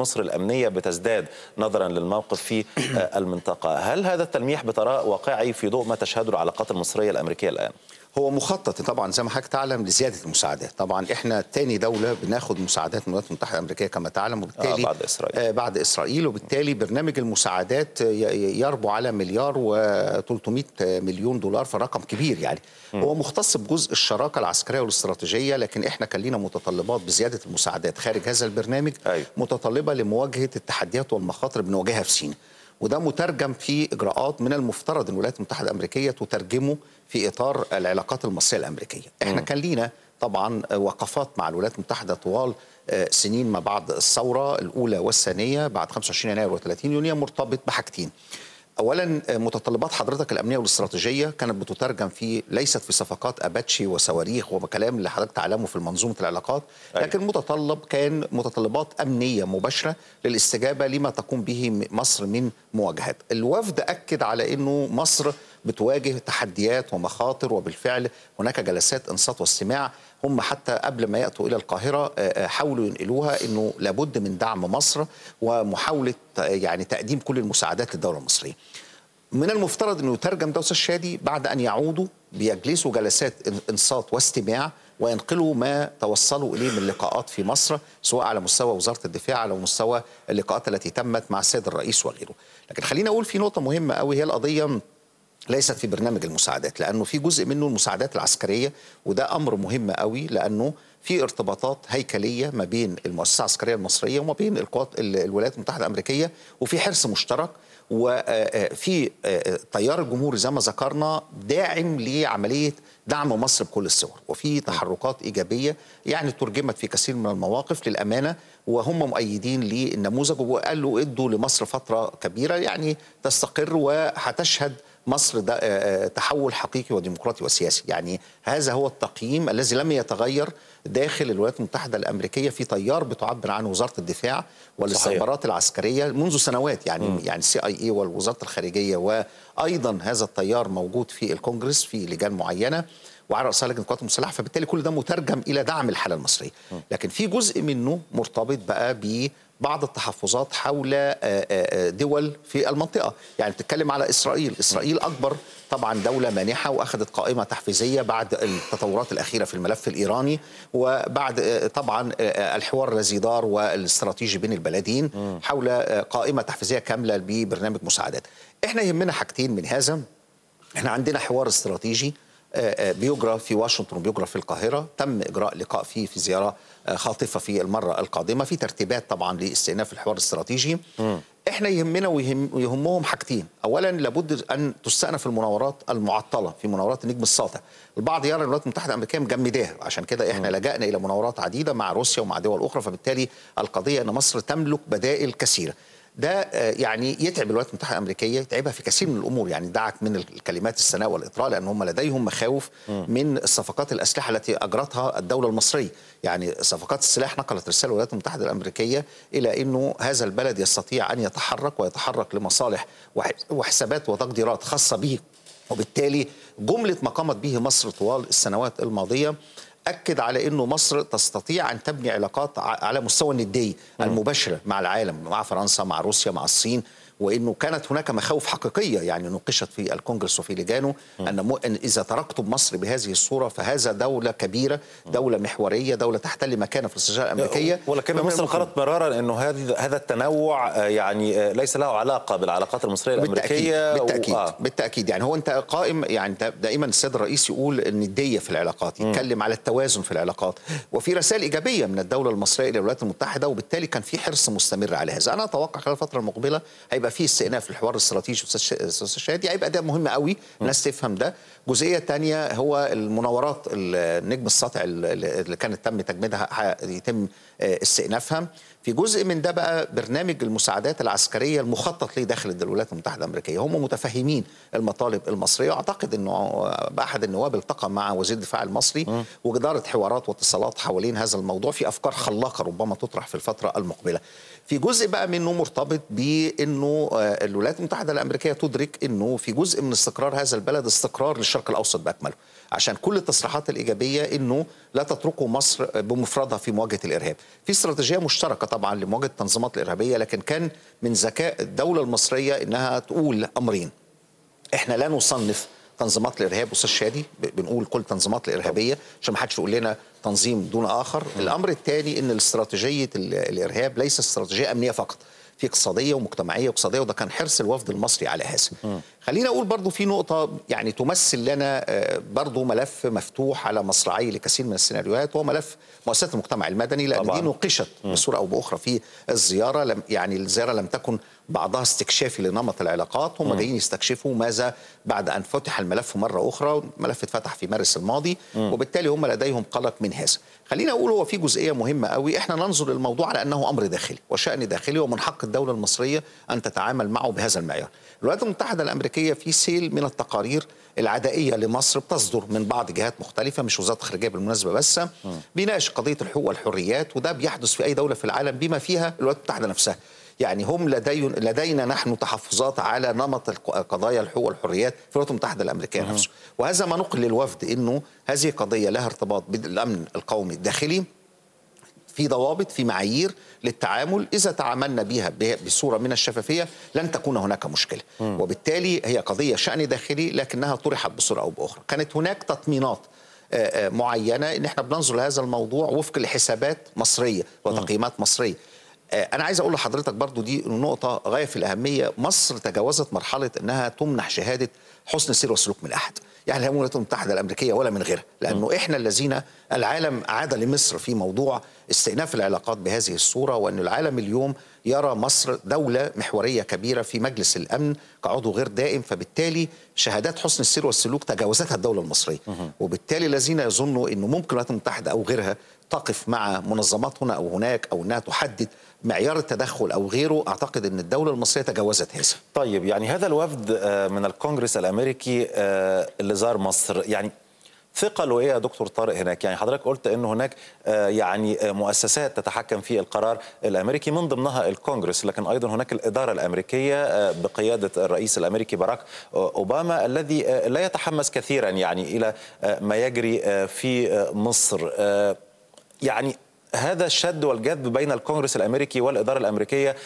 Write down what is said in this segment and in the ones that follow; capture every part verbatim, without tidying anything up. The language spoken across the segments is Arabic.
مصر الأمنية بتزداد نظرا للموقف في المنطقة. هل هذا التلميح بتراء واقعي في ضوء ما تشهده العلاقات المصرية الأمريكية الآن؟ هو مخطط طبعا زي ما حضرتك تعلم لزياده المساعدات، طبعا احنا ثاني دوله بناخد مساعدات من الولايات المتحده الامريكيه كما تعلم، وبالتالي آه بعد اسرائيل آه بعد اسرائيل وبالتالي برنامج المساعدات يربو على مليار وثلاثمائة مليون دولار، فرقم كبير يعني. م. هو مختص بجزء الشراكه العسكريه والاستراتيجيه، لكن احنا كان لينا متطلبات بزياده المساعدات خارج هذا البرنامج. أيوه. متطلبه لمواجهه التحديات والمخاطر بنواجهها في سيناء، وده مترجم في اجراءات من المفترض ان الولايات المتحده الامريكيه تترجمه في اطار العلاقات المصريه الامريكيه. احنا م. كان لينا طبعا وقفات مع الولايات المتحده طوال سنين ما بعد الثوره الاولى والثانيه بعد خمسة وعشرين يناير وثلاثين يونيو، مرتبط بحاجتين. اولا متطلبات حضرتك الامنيه والاستراتيجيه كانت بتترجم في ليست في صفقات اباتشي وصواريخ وكلام اللي حضرتك تعلمه في منظومه العلاقات، لكن متطلب كان متطلبات امنيه مباشره للاستجابه لما تقوم به مصر من مواجهات. الوفد اكد على انه مصر بتواجه تحديات ومخاطر، وبالفعل هناك جلسات انصات واستماع. هم حتى قبل ما يأتوا إلى القاهرة حاولوا ينقلوها أنه لابد من دعم مصر ومحاولة يعني تقديم كل المساعدات للدولة المصرية. من المفترض أنه يترجم ده الشادي بعد أن يعودوا بيجلسوا جلسات انصات واستماع وينقلوا ما توصلوا إليه من لقاءات في مصر، سواء على مستوى وزارة الدفاع على مستوى اللقاءات التي تمت مع السيد الرئيس وغيره. لكن خلينا أقول في نقطة مهمة قوي، هي القضية ليست في برنامج المساعدات، لأنه في جزء منه المساعدات العسكرية، وده أمر مهم قوي لأنه في ارتباطات هيكلية ما بين المؤسسة العسكرية المصرية وما بين القوات الولايات المتحدة الأمريكية، وفي حرص مشترك، وفي تيار الجمهوري زي ما ذكرنا داعم لعملية دعم مصر بكل الصور، وفي تحركات إيجابية يعني ترجمت في كثير من المواقف للأمانة، وهم مؤيدين للنموذج وقالوا ادوا لمصر فترة كبيرة يعني تستقر وهتشهد مصر ده تحول حقيقي وديمقراطي وسياسي. يعني هذا هو التقييم الذي لم يتغير داخل الولايات المتحدة الأمريكية في تيار بتعبر عنه وزارة الدفاع والاستخبارات العسكرية منذ سنوات يعني. م. يعني السي اي اي والوزارة الخارجية، وأيضا هذا التيار موجود في الكونجرس في لجان معينة وعلى رأسها لجنة القوات المسلحة، فبالتالي كل ده مترجم إلى دعم الحالة المصرية. م. لكن في جزء منه مرتبط بقى ب بعض التحفظات حول دول في المنطقة، يعني بتتكلم على إسرائيل. إسرائيل أكبر طبعا دولة مانحة وأخذت قائمة تحفيزية بعد التطورات الأخيرة في الملف الإيراني، وبعد طبعا الحوار الذي دار والاستراتيجي بين البلدين حول قائمة تحفيزية كاملة ببرنامج مساعدات. إحنا يهمنا حاجتين من هذا، إحنا عندنا حوار استراتيجي بيجرى في واشنطن وبيجرى في القاهرة، تم إجراء لقاء فيه في زيارة خاطفة في المرة القادمة، في ترتيبات طبعا لاستئناف الحوار الاستراتيجي. م. احنا يهمنا ويهم ويهمهم حاجتين، أولا لابد أن تستأنف المناورات المعطلة في مناورات النجم الساطع. البعض يرى الولايات المتحدة الأمريكية مجمداها، عشان كده احنا م. لجأنا إلى مناورات عديدة مع روسيا ومع دول أخرى، فبالتالي القضية أن مصر تملك بدائل كثيرة. ده يعني يتعب الولايات المتحده الامريكيه، يتعبها في كثير من الامور، يعني دعك من الكلمات الثناء والاطراء، لان هم لديهم مخاوف من صفقات الاسلحه التي اجرتها الدوله المصريه. يعني صفقات السلاح نقلت رساله الولايات المتحده الامريكيه الى انه هذا البلد يستطيع ان يتحرك ويتحرك لمصالح وحسابات وتقديرات خاصه به، وبالتالي جمله ما قامت به مصر طوال السنوات الماضيه أكد على أنه مصر تستطيع أن تبني علاقات على مستوى الندية المباشرة مع العالم، مع فرنسا، مع روسيا، مع الصين، وأنه كانت هناك مخاوف حقيقية يعني نقشت في الكونجرس وفي لجانه أن إذا تركتم مصر بهذه الصورة فهذا دولة كبيرة، دولة محورية، دولة تحتل مكانة في الاستراتيجية الأمريكية. ولكن مصر قالت مرارا أنه هذا التنوع يعني ليس له علاقة بالعلاقات المصرية الأمريكية. بالتأكيد و... بالتأكيد يعني هو أنت قائم يعني دائما السيد الرئيس يقول الندية في العلاقات، يتكلم على التوازن في العلاقات، وفي رسائل إيجابية من الدولة المصرية إلى الولايات المتحدة، وبالتالي كان في حرص مستمر على هذا. أنا أتوقع خلال الفترة المقبلة هيبقى في استئناف الحوار الاستراتيجي استاذ شادي، هيبقى ده مهم قوي الناس تفهم ده. جزئيه ثانيه هو المناورات النجم الساطع اللي كانت تم تجميدها يتم استئنافها. في جزء من ده بقى برنامج المساعدات العسكريه المخطط ليه داخل الولايات المتحده الامريكيه، هم متفهمين المطالب المصريه، واعتقد انه احد النواب التقى مع وزير الدفاع المصري دارت حوارات واتصالات حوالين هذا الموضوع، في أفكار خلاقة ربما تطرح في الفترة المقبلة. في جزء بقى منه مرتبط بأنه الولايات المتحدة الأمريكية تدرك أنه في جزء من استقرار هذا البلد استقرار للشرق الأوسط بأكمله، عشان كل التصريحات الإيجابية أنه لا تتركوا مصر بمفردها في مواجهة الإرهاب. في استراتيجية مشتركة طبعا لمواجهة التنظيمات الإرهابية، لكن كان من ذكاء الدولة المصرية أنها تقول أمرين: إحنا لا نصنف تنظيمات الارهاب، استاذ شادي بنقول كل تنظيمات الارهابيه عشان ما حدش يقول لنا تنظيم دون اخر. الامر الثاني ان استراتيجيه الارهاب ليس استراتيجيه امنيه فقط، في اقتصاديه ومجتمعيه واقتصاديه، وده كان حرص الوفد المصري على هذا. خلينا اقول برضو في نقطه يعني تمثل لنا برضو ملف مفتوح على مصراعي لكثير من السيناريوهات، وهو ملف مؤسسات المجتمع المدني، لان طبعاً دي نوقشت بصوره او باخرى في الزياره. لم يعني الزياره لم تكن بعضها استكشافي لنمط العلاقات، هم جايين يستكشفوا ماذا بعد ان فتح الملف مره اخرى. الملف اتفتح في مارس الماضي، مم. وبالتالي هم لديهم قلق من هذا. خلينا اقول هو في جزئيه مهمه قوي، احنا ننظر للموضوع على انه امر داخلي وشان داخلي، ومن حق الدوله المصريه ان تتعامل معه بهذا المعيار. الولايات المتحده الامريكيه في سيل من التقارير العدائيه لمصر بتصدر من بعض جهات مختلفه، مش وزاره الخارجيه بالمناسبه بس، بيناقش قضيه الحقوق والحريات، وده بيحدث في اي دوله في العالم بما فيها الولايات المتحده نفسها. يعني هم لدينا نحن تحفظات على نمط قضايا الحقوق والحريات في الولايات المتحده الامريكيه نفسه، وهذا ما نقل للوفد انه هذه قضيه لها ارتباط بالامن القومي الداخلي، في ضوابط، في معايير للتعامل، اذا تعاملنا بها بصوره من الشفافيه لن تكون هناك مشكله، م. وبالتالي هي قضيه شأن داخلي لكنها طرحت بصوره او باخرى. كانت هناك تطمينات معينه ان احنا بننظر لهذا الموضوع وفق لحسابات مصريه وتقييمات مصريه. أنا عايز أقول لحضرتك برضو دي نقطة غاية في الأهمية، مصر تجاوزت مرحلة أنها تمنح شهادة حسن السير والسلوك من أحد، يعني لا من الولايات المتحدة الأمريكية ولا من غيرها، لأنه إحنا الذين العالم عاد لمصر في موضوع استئناف العلاقات بهذه الصورة، وأن العالم اليوم يرى مصر دولة محورية كبيرة في مجلس الأمن كعضو غير دائم، فبالتالي شهادات حسن السير والسلوك تجاوزتها الدولة المصرية، وبالتالي الذين يظنوا أنه ممكن الولايات المتحدة أو غيرها تقف مع منظمات هنا أو هناك أو أنها تحدد معيار التدخل أو غيره، أعتقد أن الدولة المصرية تجاوزت هذا. طيب، يعني هذا الوفد من الكونجرس الأمريكي اللي زار مصر، يعني ثقة له إيه يا دكتور طارق هناك؟ يعني حضرتك قلت أن هناك يعني مؤسسات تتحكم في القرار الأمريكي من ضمنها الكونجرس، لكن أيضا هناك الإدارة الأمريكية بقيادة الرئيس الأمريكي باراك اوباما الذي لا يتحمس كثيرا يعني إلى ما يجري في مصر. يعني هذا الشد والجذب بين الكونجرس الأمريكي والإدارة الأمريكية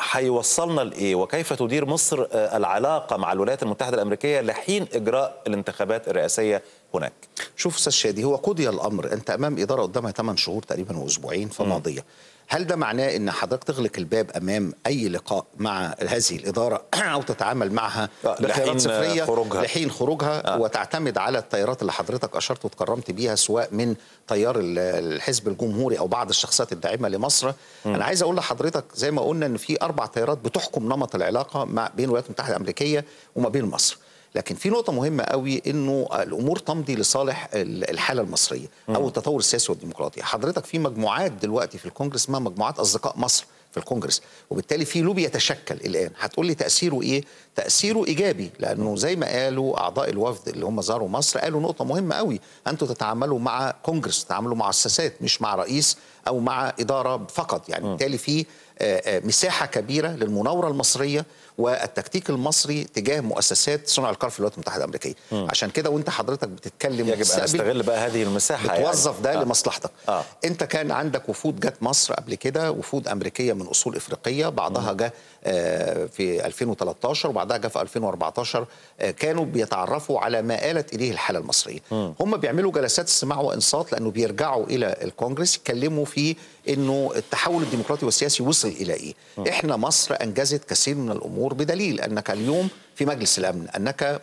هيوصلنا لإيه؟ وكيف تدير مصر العلاقة مع الولايات المتحدة الأمريكية لحين إجراء الانتخابات الرئاسية هناك؟ شوف أستاذ شادي، هو قضي الأمر، أنت أمام إدارة قدامها ثمانية شهور تقريبا وأسبوعين فماضية. هل ده معناه ان حضرتك تغلق الباب امام اي لقاء مع هذه الاداره او تتعامل معها بخيارات صفريه خروجها. لحين خروجها آه. وتعتمد على التيارات اللي حضرتك اشرت وتكرمت بيها، سواء من تيار الحزب الجمهوري او بعض الشخصيات الداعمه لمصر. م. انا عايز اقول لحضرتك زي ما قلنا ان في اربع تيارات بتحكم نمط العلاقه ما بين الولايات المتحده الامريكيه وما بين مصر، لكن في نقطة مهمة قوي انه الامور تمضي لصالح الحالة المصرية او التطور السياسي والديمقراطي. حضرتك في مجموعات دلوقتي في الكونجرس اسمها مجموعات اصدقاء مصر في الكونجرس، وبالتالي في لوبي يتشكل الان. هتقول لي تأثيره ايه؟ تأثيره ايجابي، لانه زي ما قالوا اعضاء الوفد اللي هم زاروا مصر قالوا نقطة مهمة قوي: انتوا تتعاملوا مع كونجرس، تتعاملوا مع مؤسسات مش مع رئيس او مع إدارة فقط، يعني بالتالي في مساحة كبيرة للمناورة المصرية والتكتيك المصري تجاه مؤسسات صنع القرار في الولايات المتحدة الأمريكية. م. عشان كده وانت حضرتك بتتكلم يجب أن استغل بقى هذه المساحة، بتوظف يعني. ده آه. لمصلحتك. آه. انت كان عندك وفود جت مصر قبل كده، وفود أمريكية من أصول إفريقية، بعضها جاء في ألفين وثلاثة عشر وبعدها جاء في ألفين وأربعة عشر، كانوا بيتعرفوا على ما آلت إليه الحالة المصرية. م. هم بيعملوا جلسات استماع وإنصات، لأنه بيرجعوا إلى الكونجرس يتكلموا في إنه التحول الديمقراطي والسياسي وصل إلى إيه؟ م. إحنا مصر أنجزت كثير من الأمور، بدليل أنك اليوم في مجلس الأمن، أنك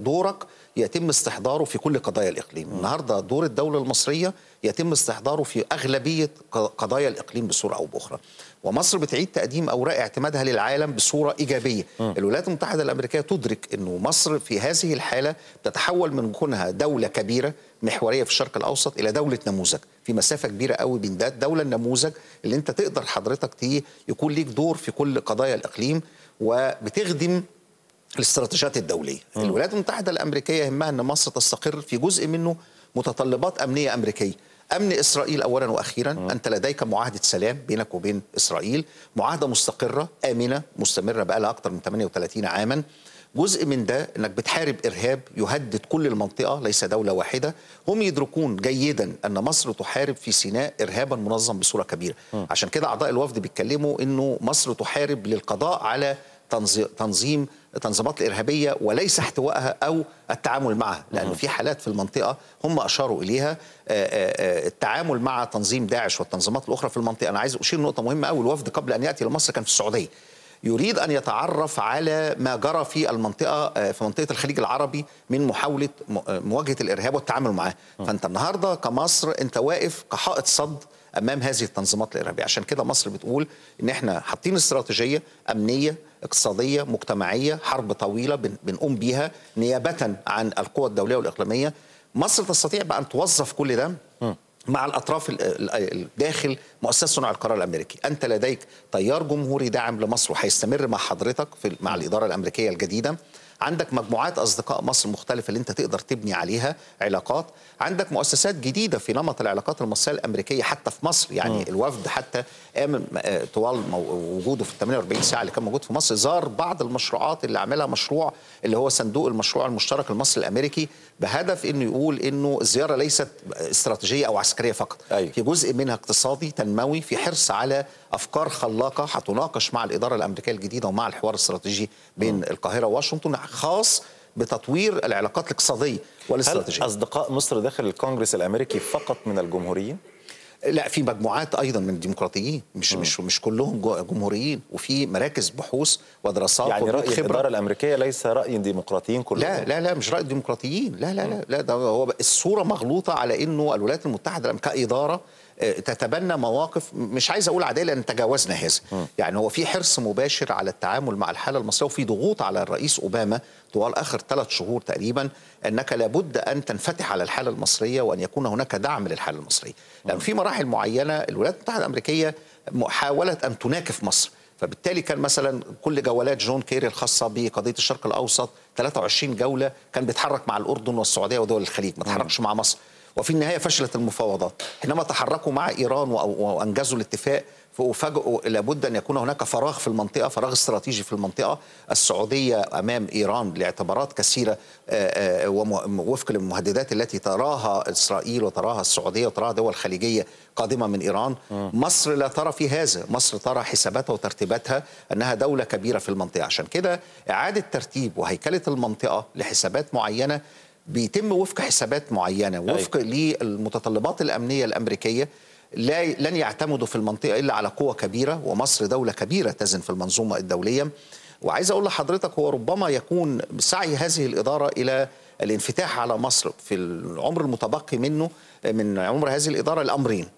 دورك يتم استحضاره في كل قضايا الإقليم. النهارده دور الدولة المصرية يتم استحضاره في أغلبية قضايا الإقليم بصورة أو بأخرى، ومصر بتعيد تقديم أوراق اعتمادها للعالم بصورة إيجابية. م. الولايات المتحدة الأمريكية تدرك أنه مصر في هذه الحالة تتحول من كونها دولة كبيرة محورية في الشرق الأوسط إلى دولة نموذج، في مسافة كبيرة قوي بين ده الدولة النموذج اللي أنت تقدر حضرتك تي يكون ليك دور في كل قضايا الإقليم وبتخدم الاستراتيجيات الدولية. الولايات المتحدة الأمريكية يهمها أن مصر تستقر في جزء منه متطلبات أمنية أمريكية. أمن إسرائيل أولا وأخيرا. م. أنت لديك معاهدة سلام بينك وبين إسرائيل، معاهدة مستقرة آمنة مستمرة بقالها أكثر من ثمانية وثلاثين عاما. جزء من ده أنك بتحارب إرهاب يهدد كل المنطقة ليس دولة واحدة. هم يدركون جيدا أن مصر تحارب في سيناء إرهابا منظم بصورة كبيرة. م. عشان كده أعضاء الوفد بيتكلموا أنه مصر تحارب للقضاء على تنظيم تنظيمات الإرهابية وليس احتوائها أو التعامل معها، لأنه في حالات في المنطقة هم أشاروا إليها التعامل مع تنظيم داعش والتنظيمات الأخرى في المنطقة. أنا عايز أشير نقطة مهمة أوي. الوفد قبل أن يأتي لمصر كان في السعودية، يريد أن يتعرف على ما جرى في المنطقة في منطقة الخليج العربي من محاولة مواجهة الإرهاب والتعامل معاه. فأنت النهاردة كمصر أنت واقف كحائط صد أمام هذه التنظيمات الإرهابية. عشان كده مصر بتقول إن إحنا حاطين استراتيجية أمنية اقتصادية مجتمعية حرب طويلة بنقوم بيها نيابة عن القوى الدولية والإقليمية. مصر تستطيع بقى أن توظف كل ده م. مع الأطراف داخل مؤسسة صنع القرار الأمريكي. أنت لديك تيار جمهوري داعم لمصر وهيستمر مع حضرتك في مع الإدارة الأمريكية الجديدة. عندك مجموعات أصدقاء مصر مختلفة اللي أنت تقدر تبني عليها علاقات. عندك مؤسسات جديدة في نمط العلاقات المصرية الأمريكية حتى في مصر. يعني م. الوفد حتى طوال وجوده في ثمانية وأربعين ساعة اللي كان موجود في مصر زار بعض المشروعات اللي عملها مشروع اللي هو صندوق المشروع المشترك المصري الأمريكي، بهدف إنه يقول إنه الزيارة ليست استراتيجية أو عسكرية فقط. أيوه. في جزء منها اقتصادي تنموي، في حرص على أفكار خلاقة هتناقش مع الإدارة الأمريكية الجديدة ومع الحوار الاستراتيجي بين م. القاهرة وواشنطن خاص بتطوير العلاقات الاقتصادية والاستراتيجية. هل أصدقاء مصر داخل الكونجرس الأمريكي فقط من الجمهوريين؟ لا، في مجموعات أيضا من الديمقراطيين، مش م. مش مش كلهم جمهوريين، وفي مراكز بحوث ودراسات. يعني رأي الإدارة الأمريكية ليس رأي الديمقراطيين كلهم؟ لا لا لا، مش رأي الديمقراطيين، لا لا لا, لا ده هو الصورة مغلوطة على إنه الولايات المتحدة كإدارة تتبنى مواقف، مش عايز اقول عاديه لان تجاوزنا هذا. م. يعني هو في حرص مباشر على التعامل مع الحاله المصريه، وفي ضغوط على الرئيس اوباما طوال اخر ثلاث شهور تقريبا انك لابد ان تنفتح على الحاله المصريه وان يكون هناك دعم للحاله المصريه، لان في مراحل معينه الولايات المتحده الامريكيه حاولت ان تناكف مصر، فبالتالي كان مثلا كل جولات جون كيري الخاصه بقضيه الشرق الاوسط ثلاثة وعشرين جوله كان بيتحرك مع الاردن والسعوديه ودول الخليج، ما تحركش مع مصر. وفي النهاية فشلت المفاوضات، حينما تحركوا مع إيران وأنجزوا الاتفاق فوجئوا لابد أن يكون هناك فراغ في المنطقة، فراغ استراتيجي في المنطقة. السعودية أمام إيران لاعتبارات كثيرة ووفق للمهددات التي تراها إسرائيل وتراها السعودية وتراها دول خليجية قادمة من إيران. م. مصر لا ترى في هذا، مصر ترى حساباتها وترتيباتها أنها دولة كبيرة في المنطقة. عشان كده إعادة ترتيب وهيكلة المنطقة لحسابات معينة بيتم وفق حسابات معينة وفق أيوة. للمتطلبات الأمنية الأمريكية. لا لن يعتمدوا في المنطقة إلا على قوة كبيرة، ومصر دولة كبيرة تزن في المنظومة الدولية. وعايز أقول لحضرتك هو ربما يكون سعي هذه الإدارة إلى الانفتاح على مصر في العمر المتبقي منه من عمر هذه الإدارة الأمرين،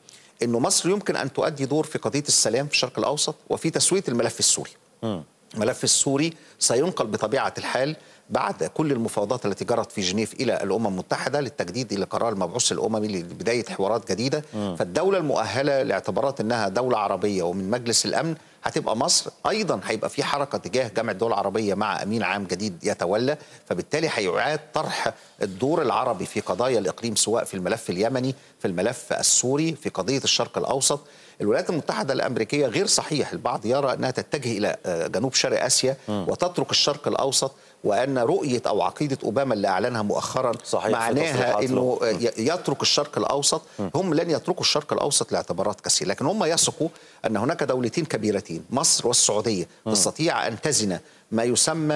إنه مصر يمكن أن تؤدي دور في قضية السلام في الشرق الأوسط وفي تسوية الملف السوري. م. الملف السوري سينقل بطبيعة الحال بعد كل المفاوضات التي جرت في جنيف إلى الأمم المتحدة للتجديد إلى قرار المبعوث الأممي لبداية حوارات جديدة. م. فالدولة المؤهلة لاعتبارات أنها دولة عربية ومن مجلس الأمن هتبقى مصر. أيضا هيبقى في حركة تجاه جامعة الدول العربية مع أمين عام جديد يتولى، فبالتالي هيعاد طرح الدور العربي في قضايا الإقليم سواء في الملف اليمني في الملف السوري في قضية الشرق الأوسط. الولايات المتحدة الأمريكية غير صحيح البعض يرى أنها تتجه إلى جنوب شرق آسيا م. وتترك الشرق الأوسط، وأن رؤية أو عقيدة أوباما اللي أعلنها مؤخرا صحيح معناها أنه يترك الشرق الأوسط. م. هم لن يتركوا الشرق الأوسط لاعتبارات كثيرة، لكن هم يثقوا أن هناك دولتين كبيرتين مصر والسعودية م. تستطيع أن تزن ما يسمى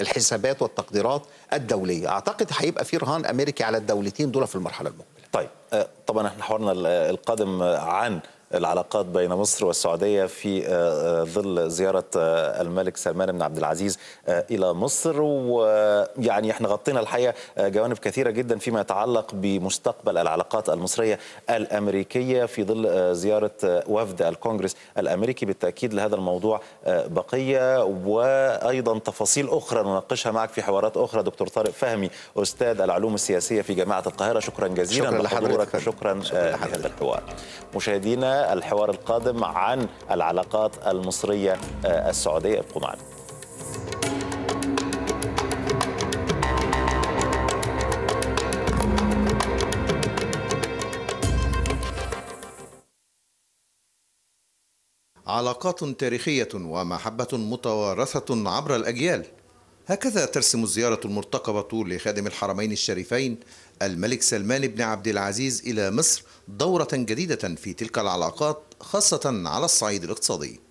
الحسابات والتقديرات الدولية. أعتقد هيبقى في رهان أمريكي على الدولتين دول في المرحلة المقبلة. طيب طبعا احنا حوارنا القادم عن العلاقات بين مصر والسعودية في ظل زيارة الملك سلمان بن عبد العزيز إلى مصر، ويعني احنا غطينا الحقيقة جوانب كثيرة جدا فيما يتعلق بمستقبل العلاقات المصرية الأمريكية في ظل زيارة وفد الكونجرس الأمريكي. بالتأكيد لهذا الموضوع بقية وأيضا تفاصيل أخرى نناقشها معك في حوارات أخرى. دكتور طارق فهمي أستاذ العلوم السياسية في جامعة القاهرة، شكرا جزيلا لحضورك وشكرا لهذا الحوار. مشاهدينا الحوار القادم عن العلاقات المصرية السعودية، ابقوا معنا. علاقات تاريخية ومحبة متوارثة عبر الأجيال. هكذا ترسم الزيارة المرتقبة لخادم الحرمين الشريفين الملك سلمان بن عبد العزيز إلى مصر دورة جديدة في تلك العلاقات، خاصة على الصعيد الاقتصادي.